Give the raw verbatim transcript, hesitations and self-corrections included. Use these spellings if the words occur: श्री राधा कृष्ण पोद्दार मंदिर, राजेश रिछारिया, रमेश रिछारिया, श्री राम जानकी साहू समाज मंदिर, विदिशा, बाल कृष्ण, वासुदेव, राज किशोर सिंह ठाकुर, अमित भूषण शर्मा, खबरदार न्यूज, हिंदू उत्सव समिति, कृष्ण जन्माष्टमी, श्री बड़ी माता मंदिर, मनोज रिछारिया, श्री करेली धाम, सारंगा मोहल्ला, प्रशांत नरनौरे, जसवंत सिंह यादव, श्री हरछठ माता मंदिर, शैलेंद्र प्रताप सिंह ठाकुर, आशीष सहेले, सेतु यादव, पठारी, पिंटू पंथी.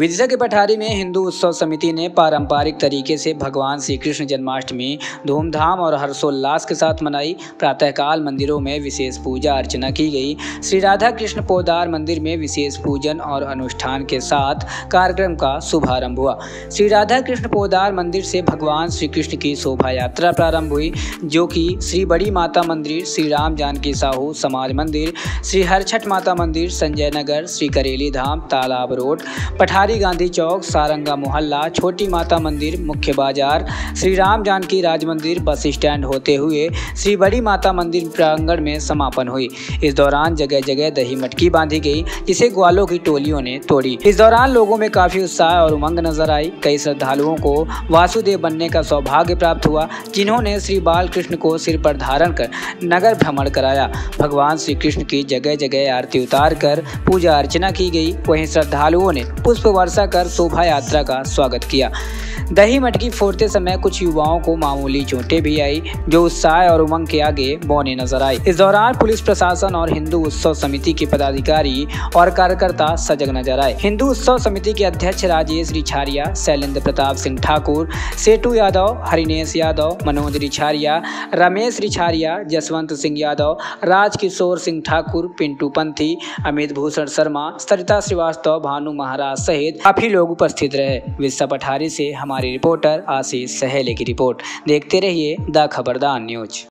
विदिशा के पठारी में हिंदू उत्सव समिति ने पारंपरिक तरीके से भगवान श्री कृष्ण जन्माष्टमी धूमधाम और हर्षोल्लास के साथ मनाई। प्रातःकाल मंदिरों में विशेष पूजा अर्चना की गई। श्री राधा कृष्ण पोद्दार मंदिर में विशेष पूजन और अनुष्ठान के साथ कार्यक्रम का शुभारंभ हुआ। श्री राधा कृष्ण पोद्दार मंदिर से भगवान श्री कृष्ण की शोभा यात्रा प्रारंभ हुई, जो कि श्री बड़ी माता मंदिर, श्री राम जानकी साहू समाज मंदिर, श्री हरछठ माता मंदिर, संजयनगर, श्री करेली धाम, तालाब रोड, पठारी पठारी गांधी चौक, सारंगा मोहल्ला, छोटी माता मंदिर, मुख्य बाजार, श्री राम जानकी राज मंदिर, बस स्टैंड होते हुए श्री बड़ी माता मंदिर प्रांगण में समापन हुई। इस दौरान जगह जगह दही मटकी बांधी गई, जिसे ग्वालों की टोलियों ने तोड़ी। इस दौरान लोगों में काफी उत्साह और उमंग नजर आई। कई श्रद्धालुओं को वासुदेव बनने का सौभाग्य प्राप्त हुआ, जिन्होंने श्री बाल कृष्ण को सिर पर धारण कर नगर भ्रमण कराया। भगवान श्री कृष्ण की जगह जगह आरती उतार कर पूजा अर्चना की गई। वहीं श्रद्धालुओं ने पुष्प वर्षा कर शोभा यात्रा का स्वागत किया। दही मटकी फोड़ते समय कुछ युवाओं को मामूली चोटें भी आई, जो उत्साह और उमंग के आगे बौने नजर आए। इस दौरान पुलिस प्रशासन और हिंदू उत्सव समिति के पदाधिकारी और कार्यकर्ता सजग नजर आए। हिंदू उत्सव समिति के अध्यक्ष राजेश रिछारिया, शैलेंद्र प्रताप सिंह ठाकुर, सेतु यादव, हरिनेश यादव, मनोज रिछारिया, रमेश रिछारिया, जसवंत सिंह यादव, राज किशोर सिंह ठाकुर, पिंटू पंथी, अमित भूषण शर्मा, सरित श्रीवास्तव, भानु महाराज सहित काफी लोग उपस्थित रहे। विदिशा पठारी से हमारे रिपोर्टर आशीष सहेले की रिपोर्ट। देखते रहिए द खबरदार न्यूज।